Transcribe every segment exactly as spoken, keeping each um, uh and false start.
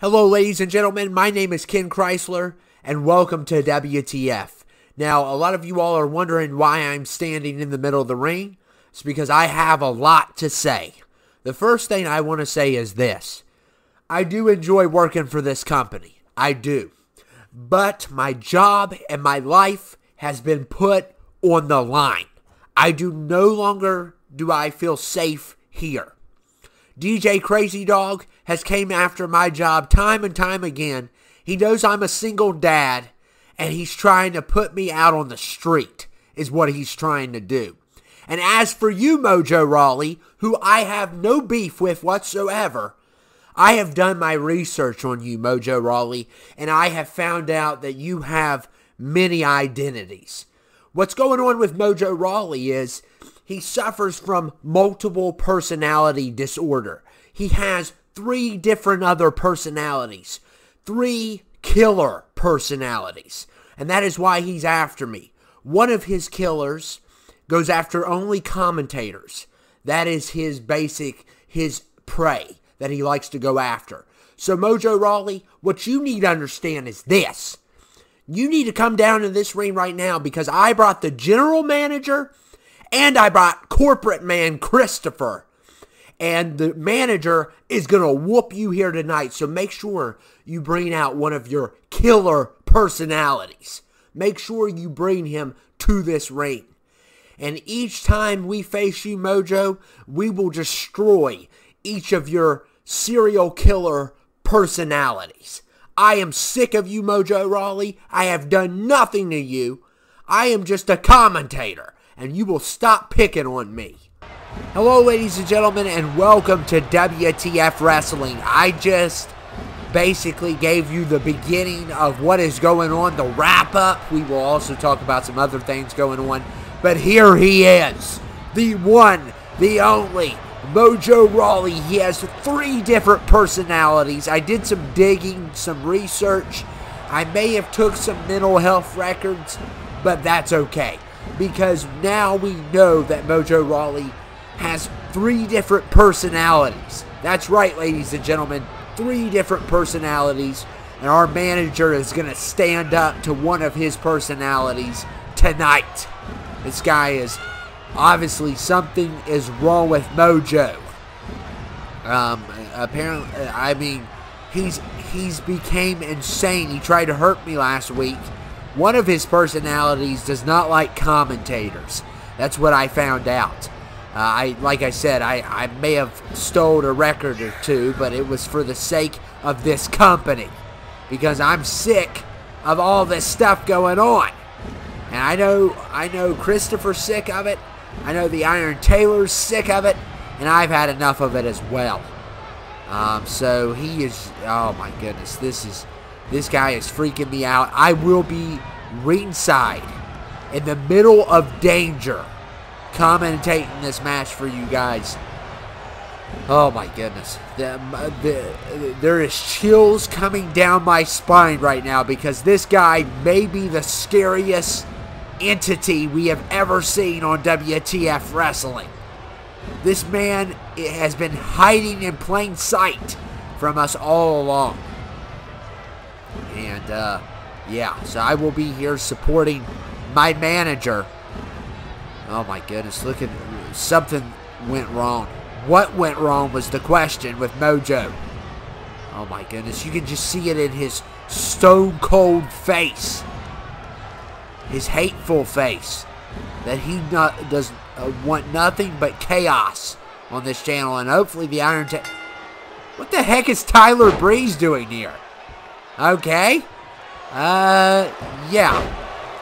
Hello ladies and gentlemen, my name is Ken Chrysler, and welcome to W T F. Now, a lot of you all are wondering why I'm standing in the middle of the ring. It's because I have a lot to say. The first thing I want to say is this. I do enjoy working for this company. I do. But my job and my life has been put on the line. I do no longer do I feel safe here. D J Crazy Dog has came after my job time and time again. He knows I'm a single dad, and he's trying to put me out on the street, is what he's trying to do. And as for you, Mojo Rawley, who I have no beef with whatsoever, I have done my research on you, Mojo Rawley, and I have found out that you have many identities. What's going on with Mojo Rawley is he suffers from multiple personality disorder. He has three different other personalities. Three killer personalities. And that is why he's after me. One of his killers goes after only commentators. That is his basic, his prey that he likes to go after. So Mojo Rawley, what you need to understand is this. You need to come down in this ring right now because I brought the general manager and I brought corporate man Christopher. And the manager is going to whoop you here tonight. So make sure you bring out one of your killer personalities. Make sure you bring him to this ring. And each time we face you, Mojo, we will destroy each of your serial killer personalities. I am sick of you, Mojo Rawley. I have done nothing to you. I am just a commentator. And you will stop picking on me. Hello ladies and gentlemen, and welcome to W T F Wrestling. I just basically gave you the beginning of what is going on, the wrap up. We will also talk about some other things going on. But here he is, the one, the only, Mojo Rawley. He has three different personalities. I did some digging, some research. I may have took some mental health records, but that's okay. Because now we know that Mojo Rawley has three different personalities. That's right, ladies and gentlemen. Three different personalities. And our manager is going to stand up to one of his personalities tonight. This guy is obviously something is wrong with Mojo. Um, apparently, I mean, he's, he's became insane. He tried to hurt me last week. One of his personalities does not like commentators. That's what I found out. Uh, I, like I said, I, I may have stole a record or two, but it was for the sake of this company. Because I'm sick of all this stuff going on. And I know, I know Christopher's sick of it. I know the Iron Taylor's sick of it. And I've had enough of it as well. Um, so he is, oh my goodness, this is... This guy is freaking me out. I will be ringside in the middle of danger commentating this match for you guys. Oh my goodness. The, the, there is chills coming down my spine right now because this guy may be the scariest entity we have ever seen on W T F Wrestling. This man has been hiding in plain sight from us all along. And, uh, yeah, so I will be here supporting my manager. Oh, my goodness, look at, something went wrong. What went wrong was the question with Mojo. Oh, my goodness, you can just see it in his stone-cold face. His hateful face. That he not, does uh, want nothing but chaos on this channel. And hopefully the Iron Ta- What the heck is Tyler Breeze doing here? Okay, uh, yeah,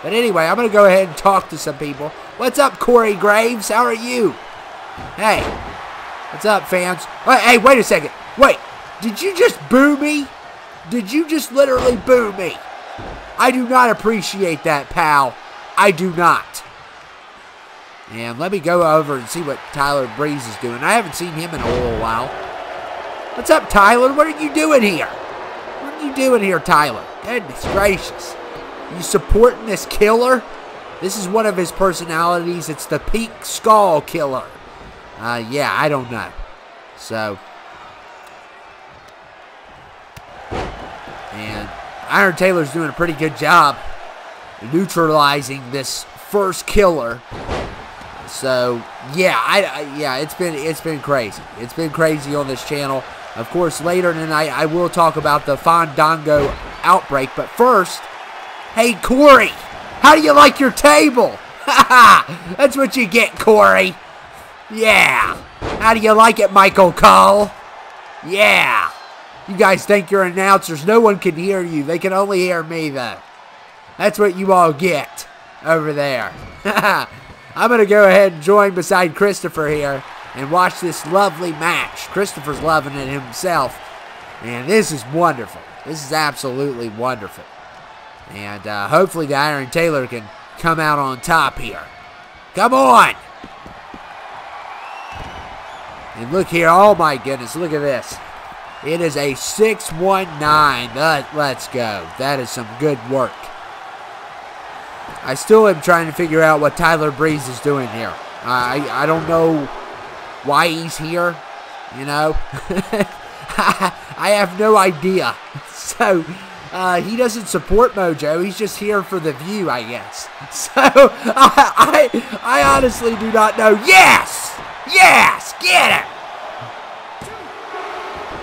but anyway, I'm going to go ahead and talk to some people. What's up, Corey Graves? How are you? Hey, what's up, fans? Hey, wait a second. Wait, did you just boo me? Did you just literally boo me? I do not appreciate that, pal. I do not. And let me go over and see what Tyler Breeze is doing. I haven't seen him in a little while. What's up, Tyler? What are you doing here? What are you doing here, Tyler? Goodness gracious. You supporting this killer? This is one of his personalities. It's the Peak Skull Killer. Uh, yeah, I don't know. So. And Iron Taylor's doing a pretty good job neutralizing this first killer. So yeah, I, I yeah, it's been it's been crazy. It's been crazy on this channel. Of course, later tonight I will talk about the Fandango outbreak. But first, hey Corey, how do you like your table? Haha, that's what you get, Corey. Yeah. How do you like it, Michael Cole? Yeah. You guys think you're announcers. No one can hear you. They can only hear me, though. That's what you all get over there. I'm going to go ahead and join beside Christopher here and watch this lovely match. Christopher's loving it himself. And this is wonderful. This is absolutely wonderful. And uh, hopefully the Iron Taylor can come out on top here. Come on. And look here. Oh, my goodness. Look at this. It is a six one nine. Uh, let's go. That is some good work. I still am trying to figure out what Tyler Breeze is doing here. Uh, I, I don't know why he's here, you know. I have no idea. So, uh, he doesn't support Mojo. He's just here for the view, I guess. So, I, I, I honestly do not know. Yes! Yes! Get it!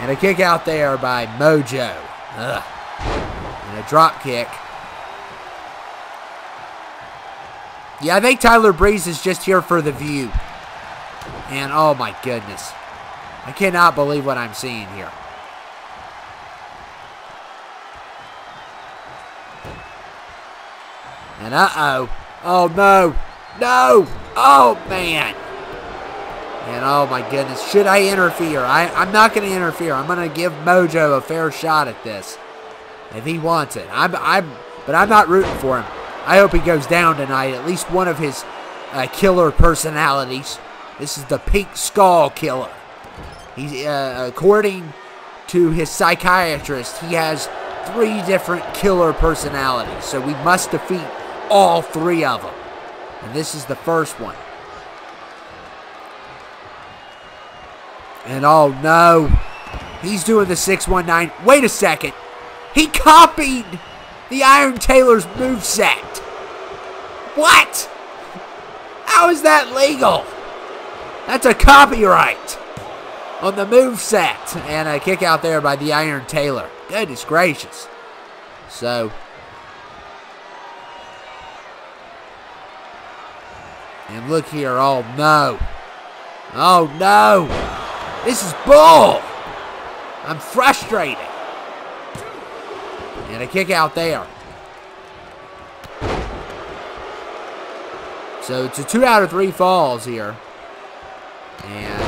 And a kick out there by Mojo. Ugh. And a drop kick. Yeah, I think Tyler Breeze is just here for the view. And oh my goodness. I cannot believe what I'm seeing here. And uh-oh. Oh no. No. Oh man. And oh my goodness, should I interfere? I, I'm not going to interfere. I'm going to give Mojo a fair shot at this, if he wants it. I'm, I'm, but I'm not rooting for him. I hope he goes down tonight. At least one of his uh, killer personalities. This is the Pink Skull Killer. He's, uh, according to his psychiatrist, he has three different killer personalities. So we must defeat all three of them. And this is the first one. And oh no, he's doing the six one nine. Wait a second. He copied the Iron Taylor's moveset. What? How is that legal? That's a copyright on the moveset. And a kick out there by the Iron Taylor. Goodness gracious. So. And look here. Oh no. Oh no. This is bull. I'm frustrated. And a kick out there. So it's a two out of three falls here. And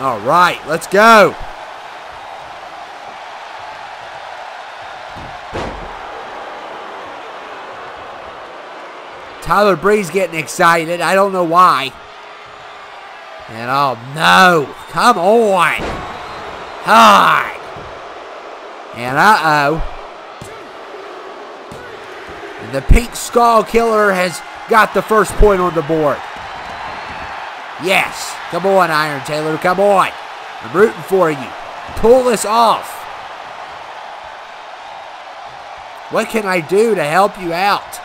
all right, let's go. Tyler Breeze getting excited. I don't know why. And oh no, come on. Hi. And uh-oh. The Pink Skull Killer has got the first point on the board. Yes. Come on, Iron Taylor. Come on. I'm rooting for you. Pull this off. What can I do to help you out?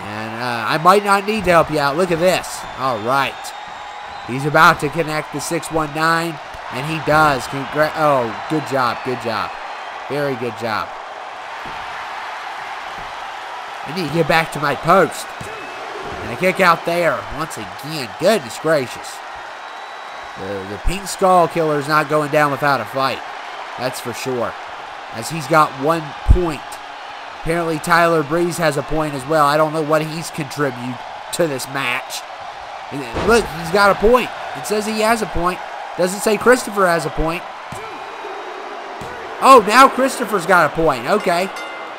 And uh, I might not need to help you out. Look at this. All right. He's about to connect the six one nine, and he does. Congra- oh, good job. Good job. Very good job. I need to get back to my post. And a kick out there once again. Goodness gracious. The, the Pink Skull Killer is not going down without a fight. That's for sure. As he's got one point. Apparently Tyler Breeze has a point as well. I don't know what he's contributed to this match. And look, he's got a point. It says he has a point. Doesn't say Christopher has a point. Oh, now Christopher's got a point. Okay.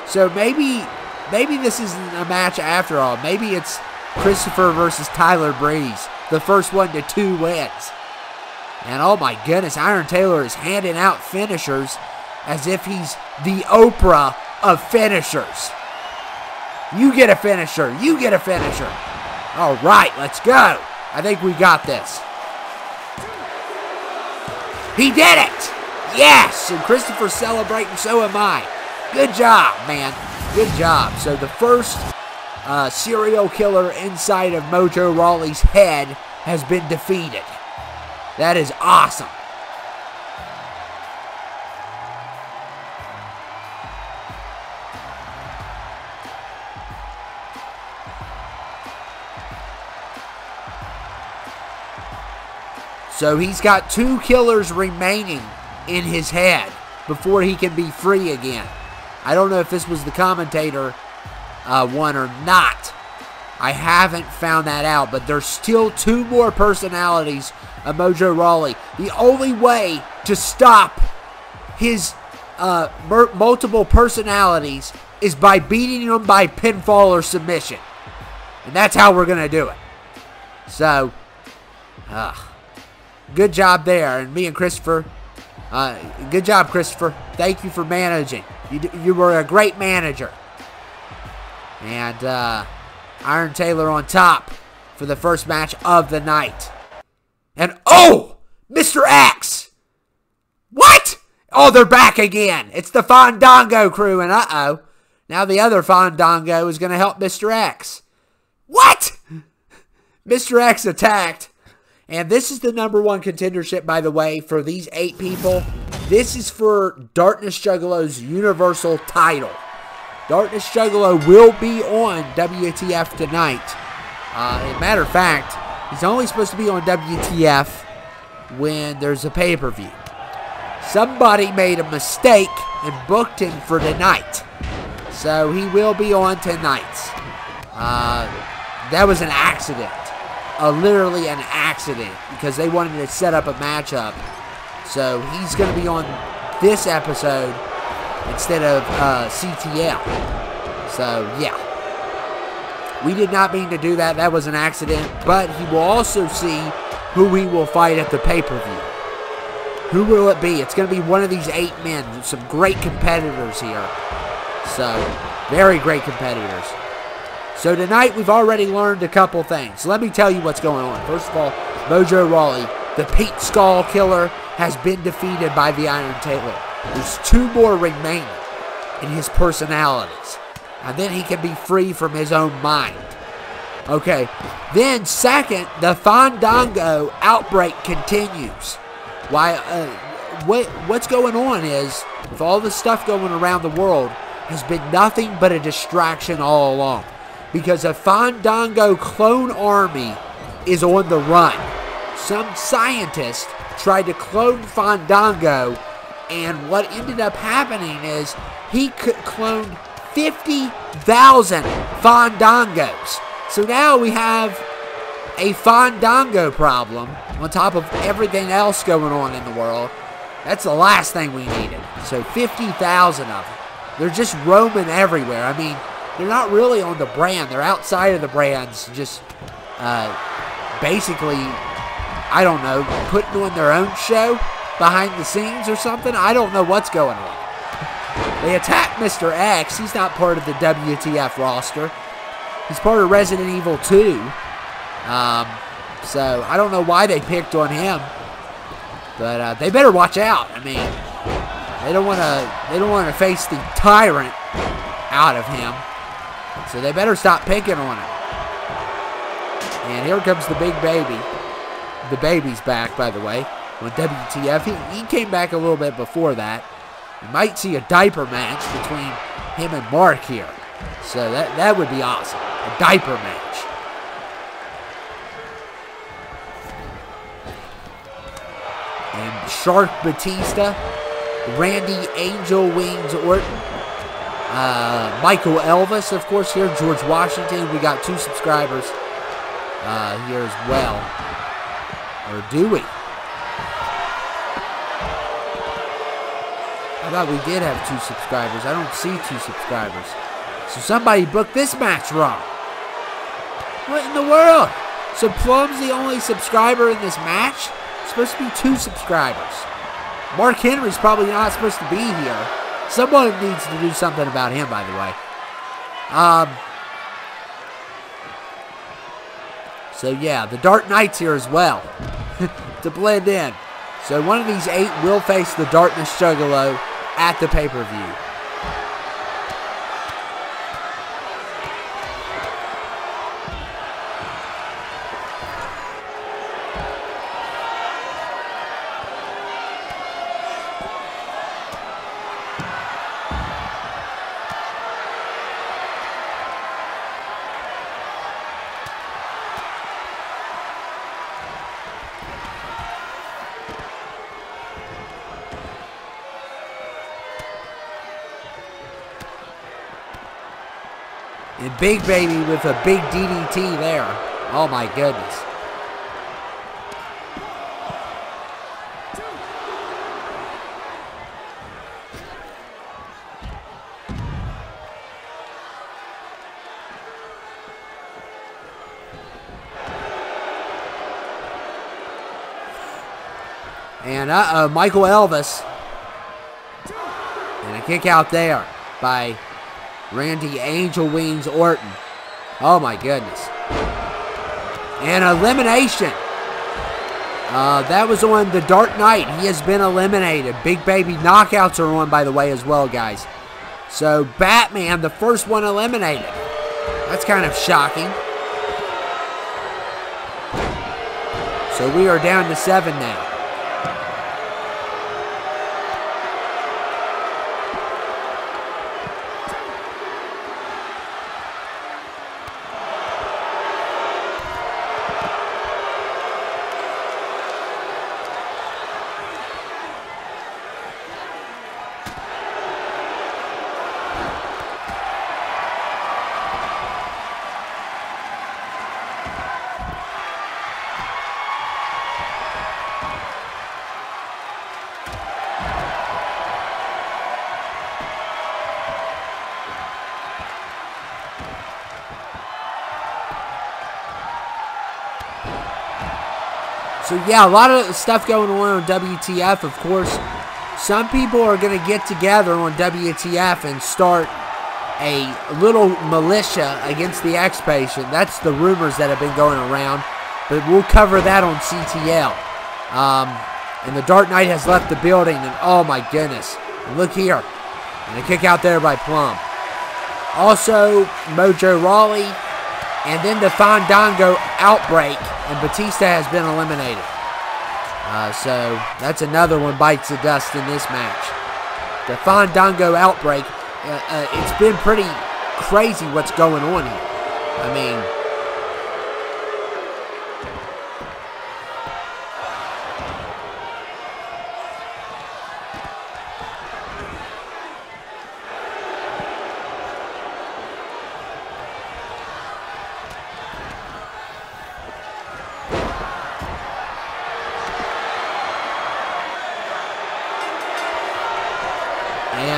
So maybe, maybe this isn't a match after all. Maybe it's Christopher versus Tyler Breeze, the first one to two wins. And oh my goodness, Iron Taylor is handing out finishers as if he's the Oprah of finishers. You get a finisher. You get a finisher. All right, let's go. I think we got this. He did it. Yes, and Christopher's celebrating, so am I. Good job, man. Good job. So the first uh, serial killer inside of Mojo Rawley's head has been defeated. That is awesome. So he's got two killers remaining in his head before he can be free again. I don't know if this was the commentator uh, one or not. I haven't found that out, but there's still two more personalities of Mojo Rawley. The only way to stop his uh, multiple personalities is by beating him by pinfall or submission. And that's how we're going to do it. So, ugh. Good job there, and me and Christopher, uh, good job, Christopher. Thank you for managing. You, d you were a great manager. And uh, Iron Taylor on top for the first match of the night. And, oh, Mister X. What? Oh, they're back again. It's the Fandango crew, and uh-oh. Now the other Fandango is going to help Mister X. What? Mister X attacked. And this is the number one contendership, by the way, for these eight people. This is for Darkness Juggalo's Universal title. Darkness Juggalo will be on W T F tonight. Uh, as a matter of fact, he's only supposed to be on W T F when there's a pay-per-view. Somebody made a mistake and booked him for tonight. So he will be on tonight. Uh, that was an accident. Uh, literally an accident, because they wanted to set up a matchup. So he's going to be on this episode instead of uh, C T L. So yeah, we did not mean to do that. That was an accident. But he will also see who he will fight at the pay-per-view. Who will it be? It's going to be one of these eight men. Some great competitors here. So very great competitors. So tonight, we've already learned a couple things. Let me tell you what's going on. First of all, Mojo Rawley, the Peak Skull Killer, has been defeated by the Iron Taylor. There's two more remaining in his personalities. And then he can be free from his own mind. Okay. Then, second, the Fandango outbreak continues. Why? Uh, what, what's going on is, with all the stuff going around the world, has been nothing but a distraction all along. Because a Fandango clone army is on the run. Some scientist tried to clone Fandango, and what ended up happening is he could clone fifty thousand Fandangos. So now we have a Fandango problem on top of everything else going on in the world. That's the last thing we needed. So fifty thousand of them. They're just roaming everywhere. I mean, they're not really on the brand. They're outside of the brands, just uh, basically, I don't know, putting on their own show behind the scenes or something. I don't know what's going on. They attack Mister X. He's not part of the W T F roster. He's part of Resident Evil two. Um, so, I don't know why they picked on him. But uh, they better watch out. I mean, they don't want to. They don't want to face the tyrant out of him. So they better stop picking on him. And here comes the big baby. The baby's back, by the way, on W T F. He, he came back a little bit before that. You might see a diaper match between him and Mark here. So that, that would be awesome. A diaper match. And Shark Batista. Randy Angel Wings Orton. Uh, Michael Elvis, of course, here. George Washington. We got two subscribers uh, here as well. Or do we? I thought we did have two subscribers. I don't see two subscribers. So somebody booked this match wrong. What in the world? So Plum's the only subscriber in this match? It's supposed to be two subscribers. Mark Henry's probably not supposed to be here. Someone needs to do something about him, by the way. Um, so, yeah, the Dark Knight's here as well to blend in. So one of these eight will face the Darkness Juggalo at the pay-per-view. And Big Baby with a big D D T there. Oh my goodness. And uh-oh, Michael Elvis. And a kick out there by Randy Angel Wings Orton. Oh my goodness. And elimination. Uh, that was on the Dark Knight. He has been eliminated. Big Baby knockouts are on, by the way, as well, guys. So Batman, the first one eliminated. That's kind of shocking. So we are down to seven now. So yeah, a lot of stuff going on on W T F, of course. Some people are going to get together on W T F and start a little militia against the X-Patient. That's the rumors that have been going around. But we'll cover that on C T L. Um, and the Dark Knight has left the building. And oh my goodness. Look here. And a kick out there by Plum. Also, Mojo Rawley. And then the Fandango outbreak, and Batista has been eliminated. Uh, so that's another one bites the dust in this match. The Fandango outbreak, uh, uh, it's been pretty crazy what's going on here. I mean,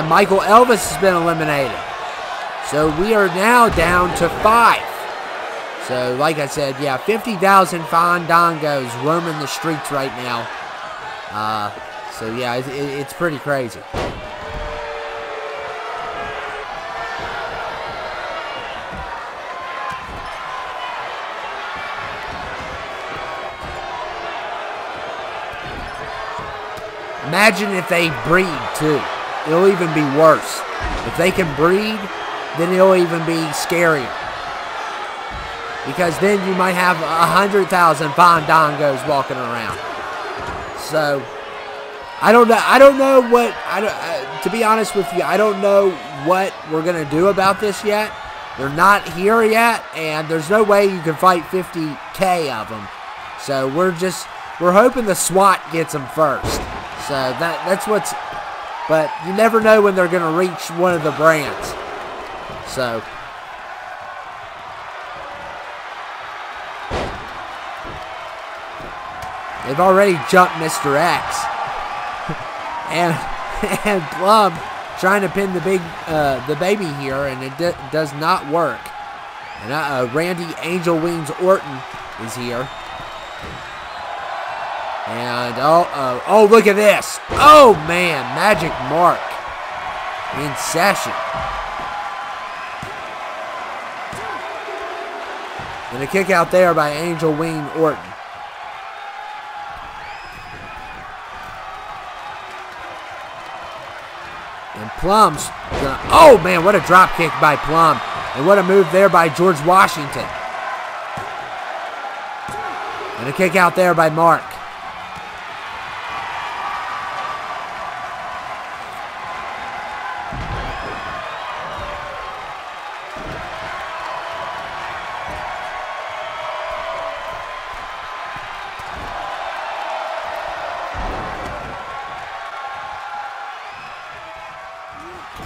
Michael Elvis has been eliminated. So we are now down to five. So like I said, yeah, fifty thousand Fandangos roaming the streets right now. Uh, so yeah, it, it, it's pretty crazy. Imagine if they breed too. It'll even be worse. If they can breed, then it'll even be scarier. Because then you might have one hundred thousand Fandangos walking around. So, I don't know. I don't know what, I don't, uh, to be honest with you, I don't know what we're going to do about this yet. They're not here yet, and there's no way you can fight fifty K of them. So, we're just, we're hoping the SWAT gets them first. So, that that's what's... But you never know when they're going to reach one of the brands. So. They've already jumped Mister X. and and Plum trying to pin the big uh, the baby here. And it d does not work. And uh, Randy Angel Wings Orton is here. And, oh, uh, oh, look at this. Oh, man, Magic Mark in session. And a kick out there by Angel Wing Orton. And Plum's gonna, oh man, what a drop kick by Plum. And what a move there by George Washington. And a kick out there by Mark.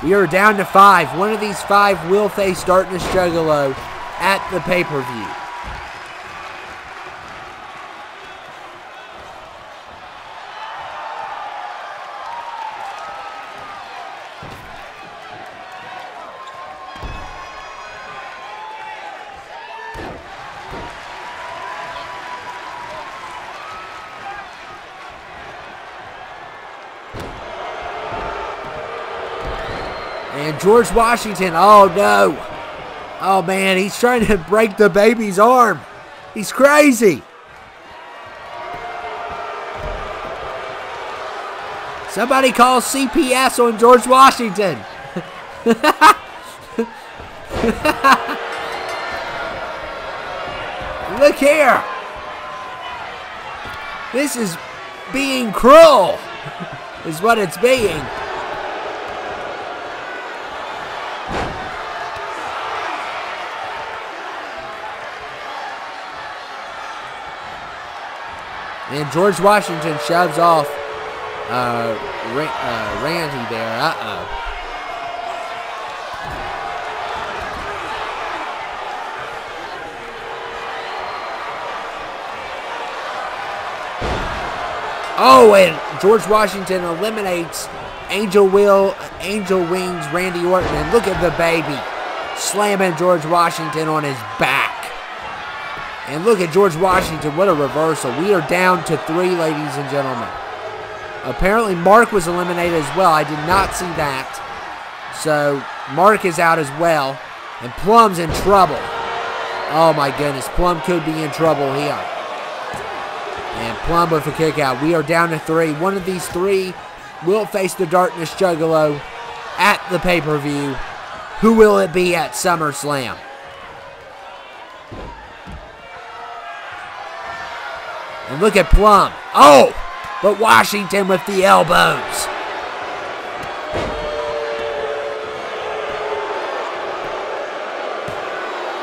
We are down to five. One of these five will face Darkness Juggalo at the pay-per-view. And George Washington, oh no. Oh man, he's trying to break the baby's arm. He's crazy. Somebody call C P S on George Washington. Look here. This is being cruel, is what it's being. And George Washington shoves off uh, Ra uh, Randy there. Uh-oh. Oh, and George Washington eliminates Angel Will, Angel Wings, Randy Orton. And look at the baby slamming George Washington on his back. And look at George Washington, what a reversal. We are down to three, ladies and gentlemen. Apparently Mark was eliminated as well. I did not see that. So Mark is out as well. And Plum's in trouble. Oh my goodness, Plum could be in trouble here. And Plum with a kick out. We are down to three. One of these three will face the Darkness Juggalo at the pay-per-view. Who will it be at SummerSlam? And look at Plum. Oh, but Washington with the elbows.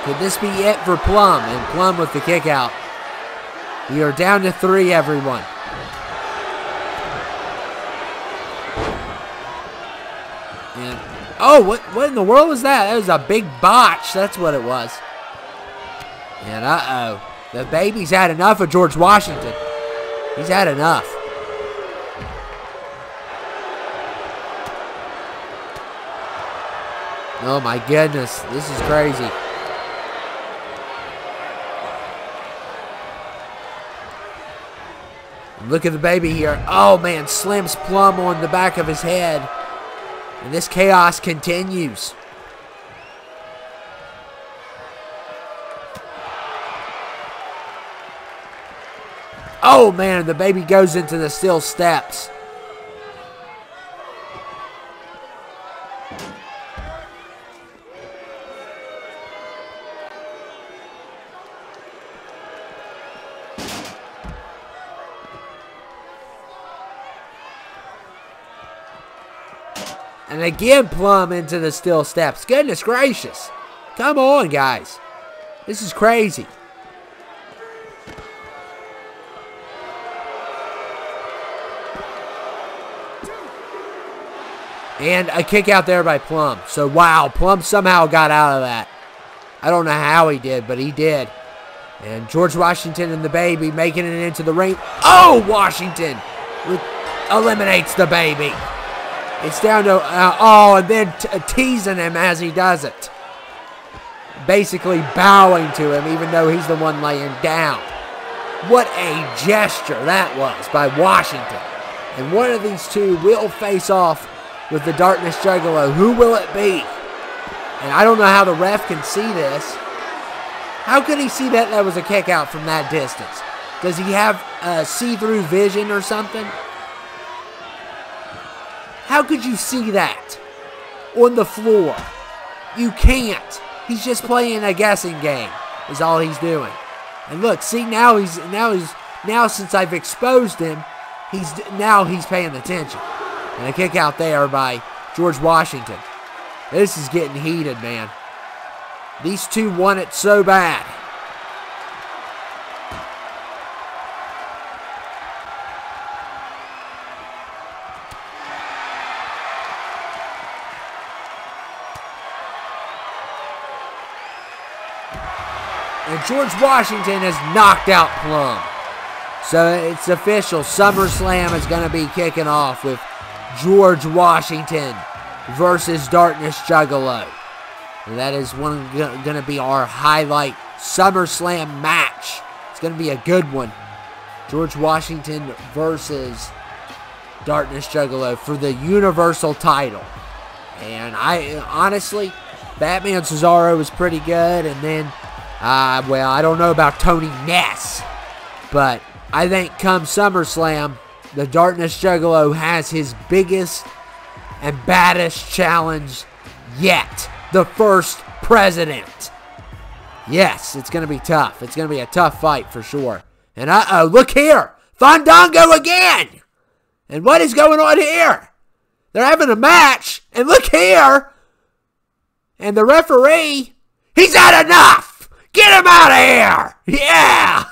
Could this be it for Plum? And Plum with the kick out. We are down to three, everyone. And, oh, what, what in the world was that? That was a big botch. That's what it was. And uh-oh. The baby's had enough of George Washington. He's had enough. Oh my goodness, this is crazy. Look at the baby here. Oh man, slams Plum on the back of his head. And this chaos continues. Oh man, the baby goes into the steel steps. And again, Plum into the steel steps. Goodness gracious. Come on, guys. This is crazy. And a kick out there by Plum. So, wow, Plum somehow got out of that. I don't know how he did, but he did. And George Washington and the baby making it into the ring. Oh, Washington eliminates the baby. It's down to, uh, oh, and then t teasing him as he does it. Basically bowing to him, even though he's the one laying down. What a gesture that was by Washington. And one of these two will face off with the Darkness Juggalo. Who will it be? And I don't know how the ref can see this. How could he see that that was a kick out from that distance? Does he have a see-through vision or something? How could you see that on the floor? You can't. He's just playing a guessing game is all he's doing. And look, see, now he's now he's now since I've exposed him, he's now he's paying attention. And a kick out there by George Washington. This is getting heated, man. These two want it so bad. And George Washington has knocked out Plum. So it's official. SummerSlam is going to be kicking off with George Washington versus Darkness Juggalo. That is one going to be our highlight SummerSlam match. It's going to be a good one. George Washington versus Darkness Juggalo for the Universal title. And I honestly, Batman Cesaro was pretty good. And then, uh, well, I don't know about Tony Ness. But I think come SummerSlam, the Darkness Juggalo has his biggest and baddest challenge yet. The first president. Yes, it's going to be tough. It's going to be a tough fight for sure. And uh-oh, look here. Fandango again. And what is going on here? They're having a match. And look here. And the referee, he's had enough. Get him out of here. Yeah.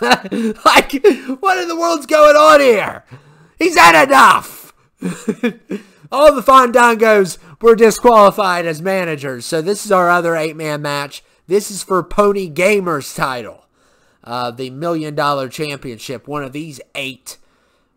Like, what in the world's going on here? He's had enough. All the Fandangos were disqualified as managers. So this is our other eight-man match. This is for Pony Gamer's title. Uh, the million-dollar championship. One of these eight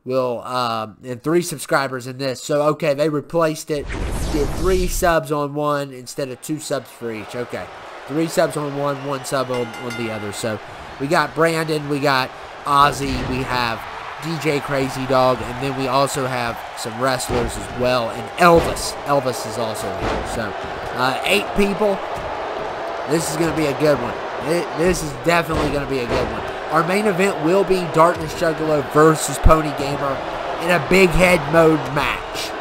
will, um, and three subscribers in this. So, okay, they replaced it. Did three subs on one instead of two subs for each. Okay, three subs on one, one sub on, on the other. So we got Brandon, we got Ozzy, we have D J Crazy Dog, and then we also have some wrestlers as well, and Elvis. Elvis is also here, so uh, eight people. This is going to be a good one. It, this is definitely going to be a good one. Our main event will be Darkness Juggalo versus Pony Gamer in a Big Head Mode match.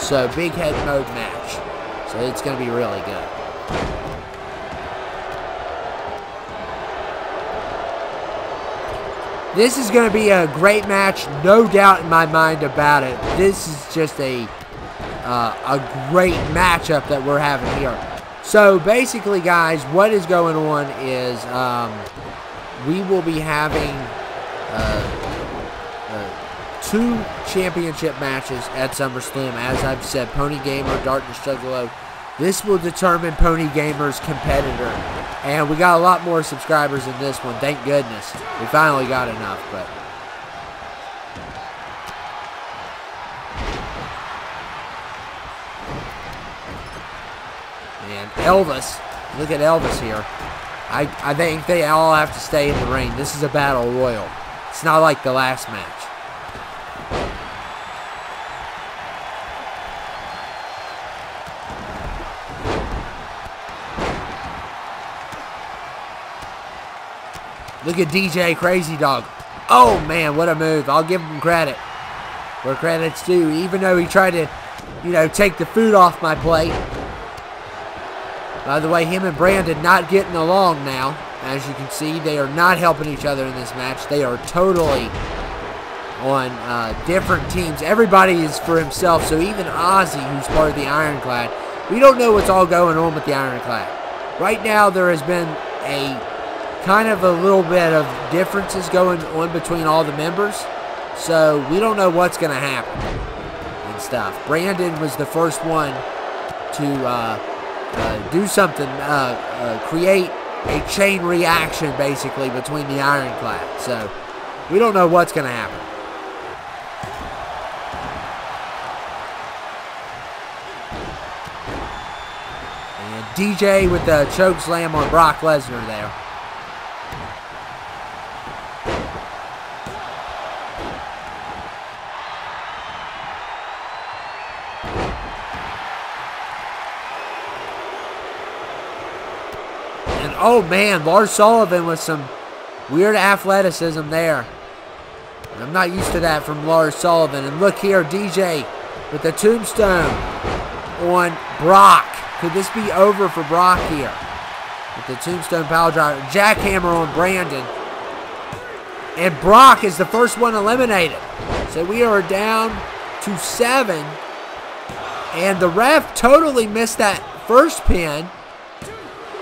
So, Big Head Mode match. So, it's going to be really good. This is going to be a great match, no doubt in my mind about it. This is just a uh, a great matchup that we're having here. So basically, guys, what is going on is um, we will be having uh, uh, two championship matches at SummerSlam. As I've said, Pony Gamer, Darkness Juggalo. This will determine Pony Gamer's competitor. And we got a lot more subscribers in this one. Thank goodness. We finally got enough. But and Elvis. Look at Elvis here. I, I think they all have to stay in the ring. This is a battle royal. It's not like the last match. Look at D J Crazy Dog. Oh, man, what a move. I'll give him credit where credit's due, even though he tried to, you know, take the food off my plate. By the way, him and Brandon not getting along now. As you can see, they are not helping each other in this match. They are totally on uh, different teams. Everybody is for himself, so even Ozzy, who's part of the Ironclad, we don't know what's all going on with the Ironclad. Right now, there has been a kind of a little bit of differences going on between all the members. So we don't know what's going to happen and stuff. Brandon was the first one to uh, uh, do something, uh, uh, create a chain reaction basically between the Ironclad. So we don't know what's going to happen. And D J with the choke slam on Brock Lesnar there. Oh, man. Lars Sullivan with some weird athleticism there. I'm not used to that from Lars Sullivan. And look here, D J with the tombstone on Brock. Could this be over for Brock here? With the tombstone power driver. Jackhammer on Brandon. And Brock is the first one eliminated. So we are down to seven. And the ref totally missed that first pin.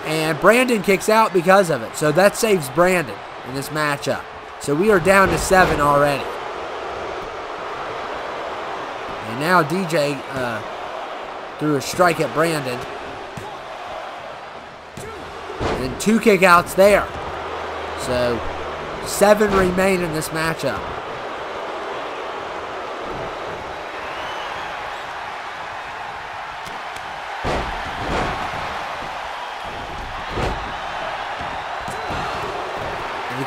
And Brandon kicks out because of it. So that saves Brandon in this matchup. So we are down to seven already. And now D J uh, threw a strike at Brandon. And two kickouts there. So seven remain in this matchup.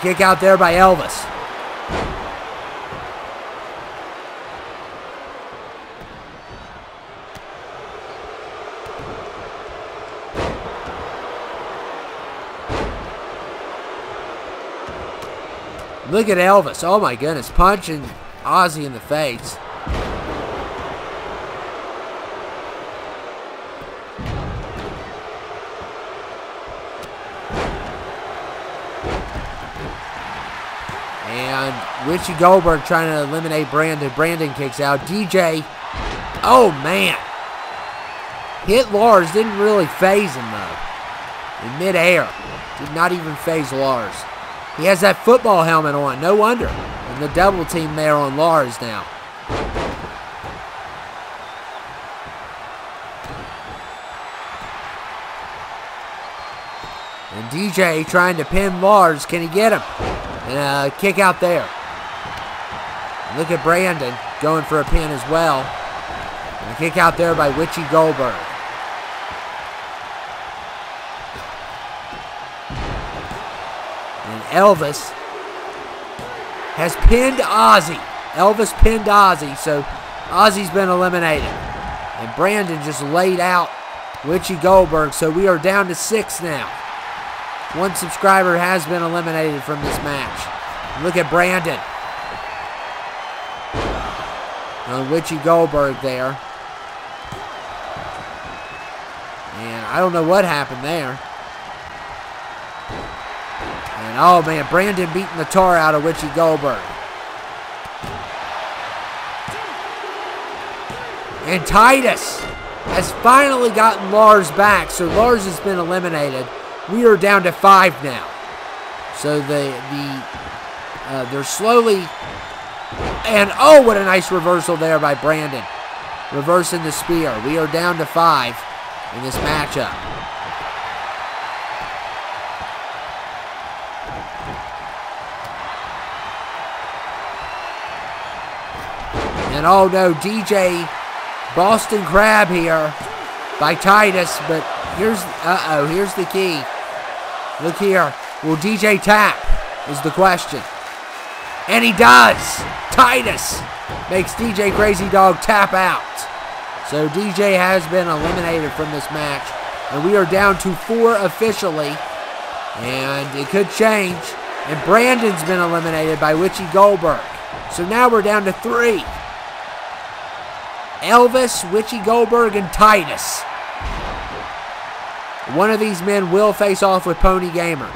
Kick out there by Elvis. Look at Elvis. Oh my goodness. Punching Ozzy in the face. Richie Goldberg trying to eliminate Brandon. Brandon kicks out. D J, oh man. Hit Lars, didn't really phase him though. In midair, did not even phase Lars. He has that football helmet on, no wonder. And the double team there on Lars now. And D J trying to pin Lars, can he get him? And a kick out there. Look at Brandon going for a pin as well. And a kick out there by Witchy Goldberg. And Elvis has pinned Ozzy. Elvis pinned Ozzy, so Ozzy's been eliminated. And Brandon just laid out Witchy Goldberg, so we are down to six now. One subscriber has been eliminated from this match. Look at Brandon. On Witchy Goldberg there. And I don't know what happened there. And oh man, Brandon beating the tar out of Witchy Goldberg. And Titus has finally gotten Lars back. So Lars has been eliminated. We are down to five now. So the, the uh, they're slowly... And, oh, what a nice reversal there by Brandon. Reversing the spear. We are down to five in this matchup. And, oh, no, D J Boston Crab here by Titus. But here's, uh-oh, here's the key. Look here. Will D J tap is the question. And he does. Titus makes D J Crazy Dog tap out. So D J has been eliminated from this match. And we are down to four officially. And it could change. And Brandon's been eliminated by Witchy Goldberg. So now we're down to three. Elvis, Witchy Goldberg, and Titus. One of these men will face off with Pony Gamer.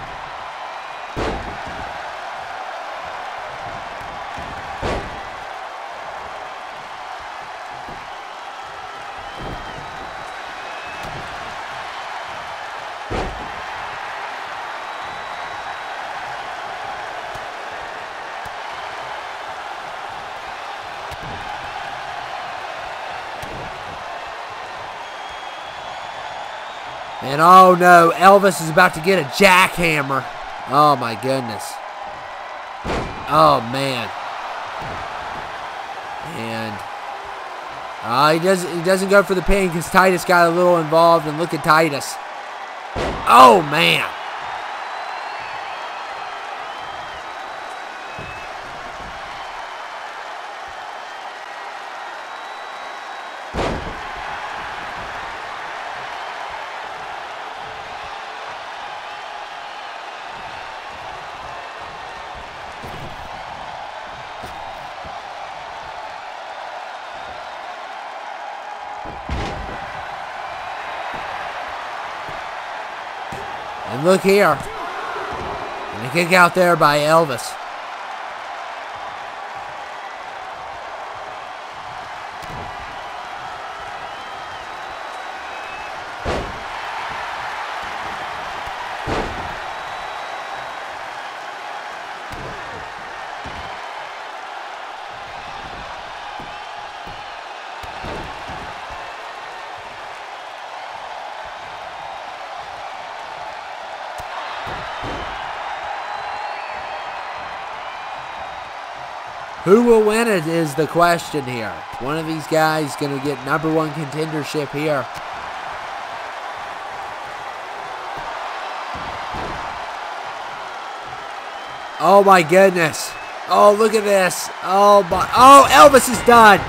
And oh no, Elvis is about to get a jackhammer. Oh my goodness. Oh man. And uh, he doesn't he doesn't go for the pin because Titus got a little involved. And look at Titus. Oh man. And look here. And a kick out there by Elvis. Who will win it is the question here. One of these guys is going to get number one contendership here. Oh my goodness. Oh, look at this. Oh my. Oh, Elvis is done.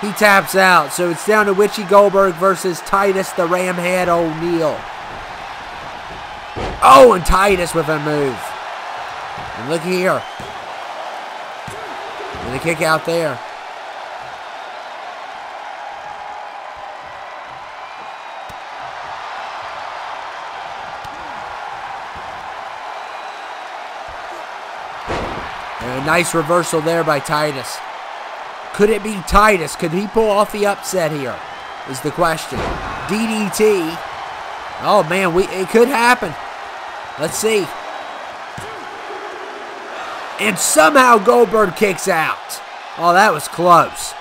He taps out. So it's down to Witchy Goldberg versus Titus the Ramhead O'Neil. Oh, and Titus with a move. And look here. And a kick out there. And a nice reversal there by Titus. Could it be Titus? Could he pull off the upset here? Is the question. D D T. Oh man, we it could happen. Let's see. And somehow Goldberg kicks out. Oh, that was close.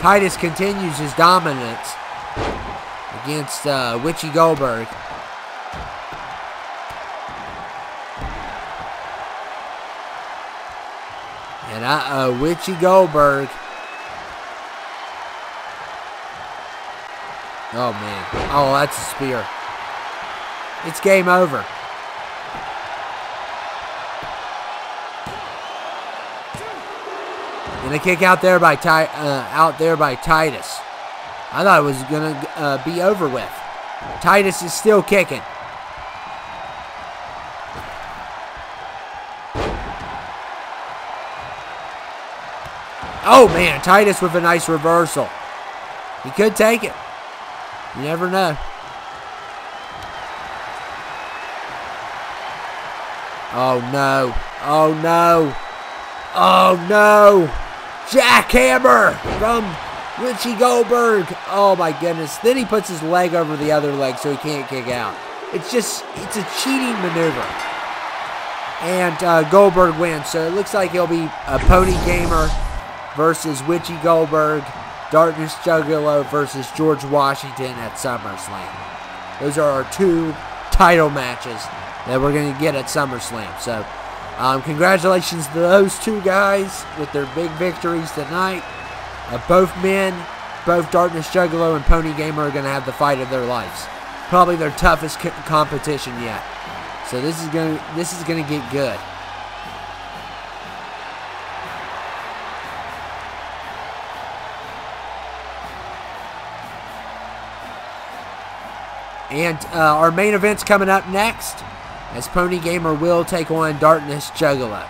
Titus continues his dominance against uh, Witchy Goldberg. And uh-oh, Witchy Goldberg. Oh, man. Oh, that's a spear. It's game over. And a kick out there by Ty uh, out there by Titus. I thought it was going to uh, be over with. Titus is still kicking. Oh, man. Titus with a nice reversal. He could take it. You never know. Oh no. Oh no. Oh no. Jackhammer from Richie Goldberg. Oh my goodness. Then he puts his leg over the other leg so he can't kick out. It's just, it's a cheating maneuver. And uh, Goldberg wins. So it looks like it'll be a Pony Gamer versus Richie Goldberg. Darkness Juggalo versus George Washington at SummerSlam. Those are our two title matches that we're going to get at SummerSlam. So, um, congratulations to those two guys with their big victories tonight. Uh, both men, both Darkness Juggalo and Pony Gamer are going to have the fight of their lives. Probably their toughest co competition yet. So this is going this is going to get good. And uh, our main event's coming up next, as Pony Gamer will take on Darkness Juggalo.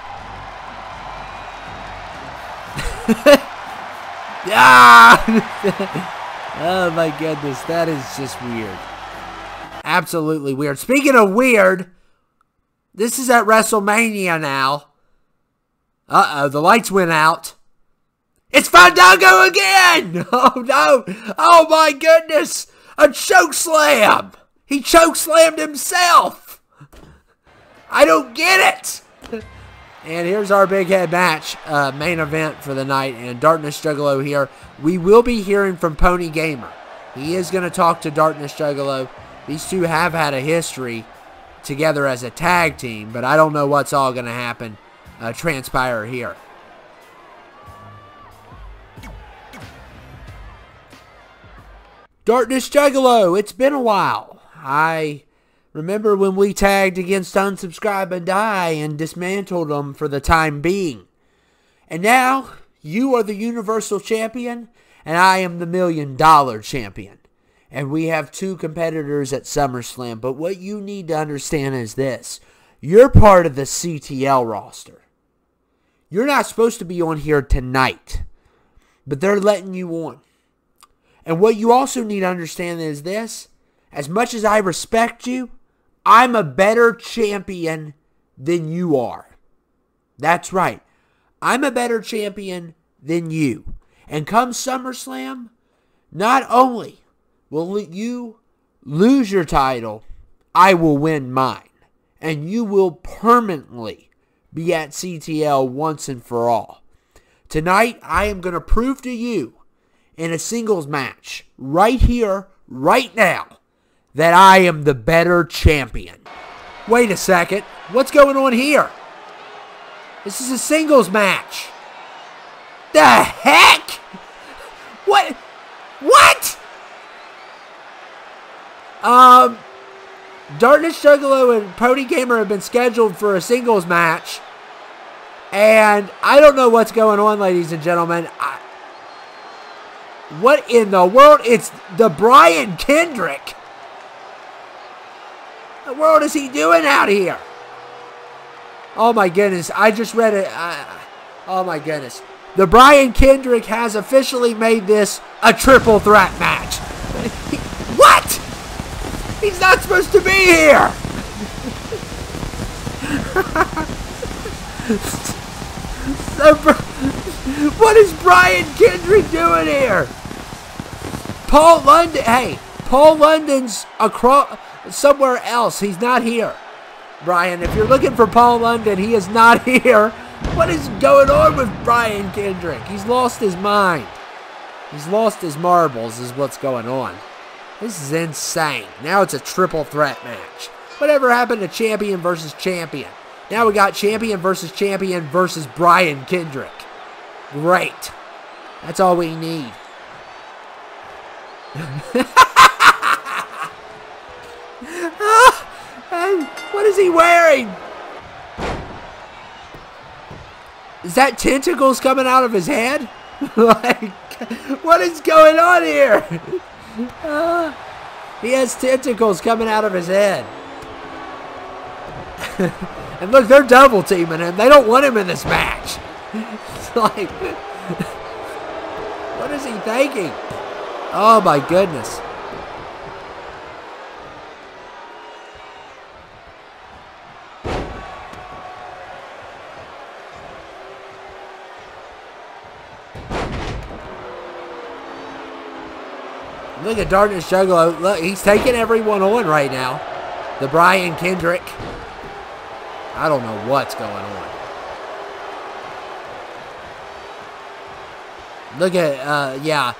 Ah! Oh my goodness, that is just weird. Absolutely weird. Speaking of weird, this is at WrestleMania now. Uh-oh, the lights went out. It's Fandango again! Oh no! Oh my goodness! A choke slam! He choke slammed himself! I don't get it! And here's our big head match, uh, main event for the night, and Darkness Juggalo here. We will be hearing from Pony Gamer. He is going to talk to Darkness Juggalo. These two have had a history together as a tag team, but I don't know what's all going to happen, uh, transpire here. Darkness Juggalo, it's been a while. I remember when we tagged against Unsubscribe and Die and dismantled them for the time being. And now, you are the Universal Champion, and I am the Million Dollar Champion. And we have two competitors at SummerSlam, but what you need to understand is this. you're part of the C T L roster. You're not supposed to be on here tonight, but they're letting you on. And what you also need to understand is this. As much as I respect you, I'm a better champion than you are. That's right. I'm a better champion than you. And come SummerSlam, not only will you lose your title, I will win mine. And you will permanently be at C T L once and for all. Tonight, I am going to prove to you in a singles match, right here, right now, that I am the better champion. Wait a second. What's going on here? This is a singles match. The heck? What? What? Um, Darkness Juggalo and Pony Gamer have been scheduled for a singles match. And I don't know what's going on, ladies and gentlemen. I, what in the world? It's the Brian Kendrick. What the world is he doing out here? Oh my goodness, I just read it. Uh, oh my goodness. The Brian Kendrick has officially made this a triple threat match. He, what? He's not supposed to be here. So, what is Brian Kendrick doing here? Paul London, hey, Paul London's across... somewhere else. He's not here. Brian, if you're looking for Paul London, he is not here. What is going on with Brian Kendrick? He's lost his mind. He's lost his marbles is what's going on. This is insane. Now it's a triple threat match. Whatever happened to champion versus champion? Now we got champion versus champion versus Brian Kendrick. Great. That's all we need. What is he wearing? Is that tentacles coming out of his head? Like, what is going on here? Uh, he has tentacles coming out of his head. And look, they're double teaming him. They don't want him in this match. It's like, what is he thinking? Oh my goodness. Look at Darkness Juggalo. Look, he's taking everyone on right now. The Brian Kendrick. I don't know what's going on. Look at, uh, yeah.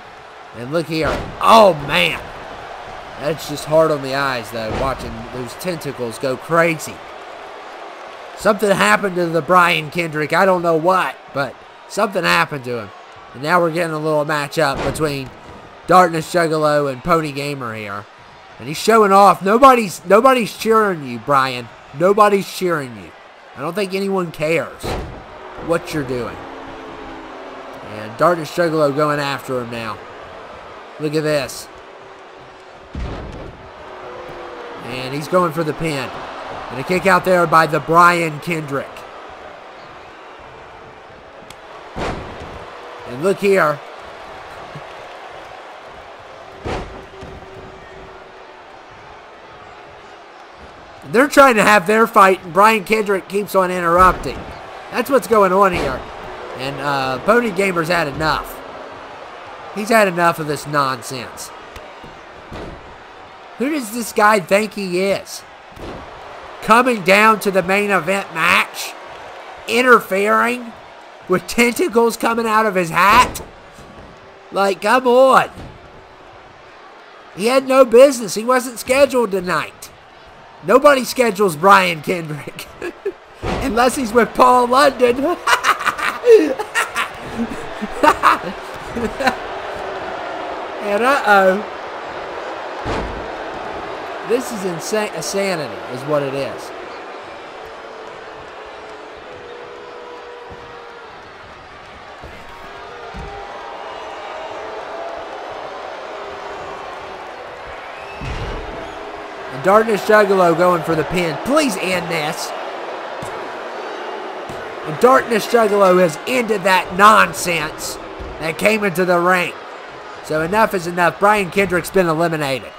And look here. Oh, man. That's just hard on the eyes, though, watching those tentacles go crazy. Something happened to the Brian Kendrick. I don't know what, but something happened to him. And now we're getting a little matchup between Darkness Juggalo and Pony Gamer here. And he's showing off. Nobody's nobody's cheering you, Brian. Nobody's cheering you. I don't think anyone cares what you're doing. And Darkness Juggalo going after him now. Look at this. And he's going for the pin. And a kick out there by the Brian Kendrick. And look here. They're trying to have their fight, and Brian Kendrick keeps on interrupting. That's what's going on here. And uh, Pony Gamer's had enough. He's had enough of this nonsense. Who does this guy think he is? Coming down to the main event match? Interfering? With tentacles coming out of his hat? Like, come on. He had no business. He wasn't scheduled tonight. Nobody schedules Brian Kendrick. Unless he's with Paul London. And uh-oh. This is insane. Insanity is what it is. Darkness Juggalo going for the pin. Please end this. And Darkness Juggalo has ended that nonsense that came into the ring. So enough is enough. Brian Kendrick's been eliminated.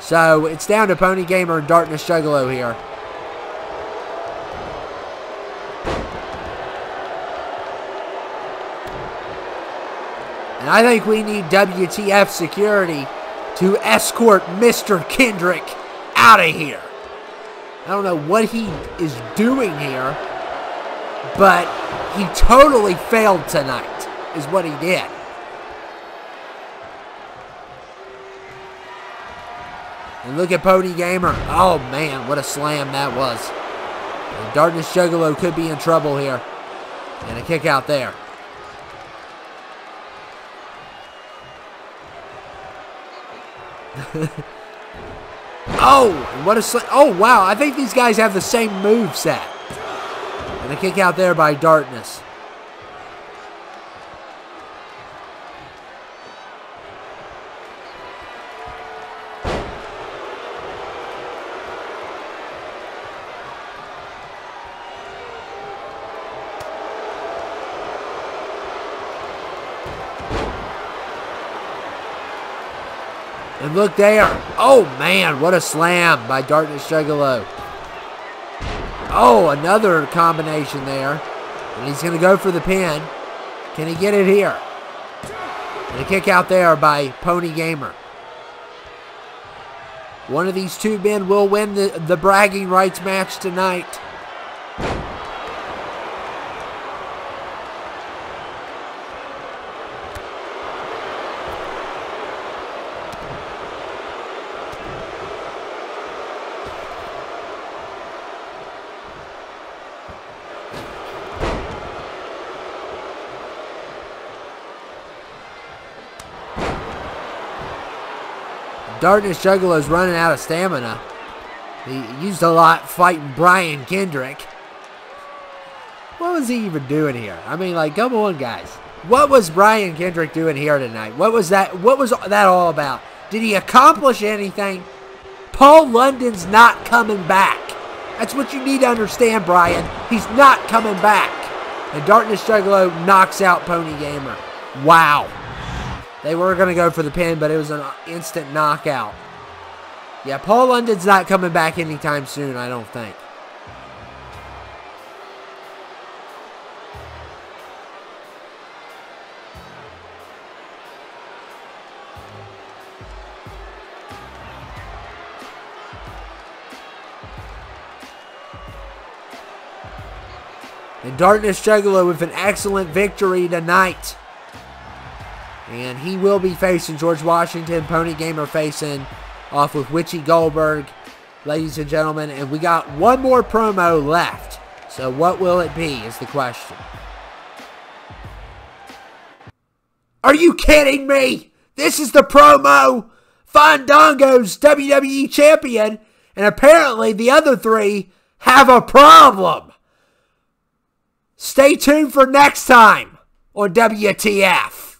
So it's down to Pony Gamer and Darkness Juggalo here. And I think we need W T F security to escort Mister Kendrick out of here. I don't know what he is doing here, but he totally failed tonight, is what he did. And look at Pony Gamer. Oh man, what a slam that was. And Darkness Juggalo could be in trouble here. And a kick out there. Oh, what a slam. Oh, wow. I think these guys have the same moveset. And a kick out there by Darkness. And look there. Oh, man. What a slam by Darkness Juggalo. Oh, another combination there. And he's going to go for the pin. Can he get it here? And a kick out there by Pony Gamer. One of these two men will win the, the bragging rights match tonight. Darkness Juggalo's running out of stamina. He used a lot fighting Brian Kendrick. What was he even doing here? I mean, like, come on, guys. What was Brian Kendrick doing here tonight? What was that? What was that all about? Did he accomplish anything? Paul London's not coming back. That's what you need to understand, Brian. He's not coming back. And Darkness Juggalo knocks out Pony Gamer. Wow. They were going to go for the pin, but it was an instant knockout. Yeah, Paul London's not coming back anytime soon, I don't think. And Darkness Juggalo with an excellent victory tonight. And he will be facing George Washington. Pony Gamer facing off with Witchy Goldberg, ladies and gentlemen. And we got one more promo left. So what will it be is the question. Are you kidding me? This is the promo. Fandango's W W E champion. And apparently the other three have a problem. Stay tuned for next time on W T F.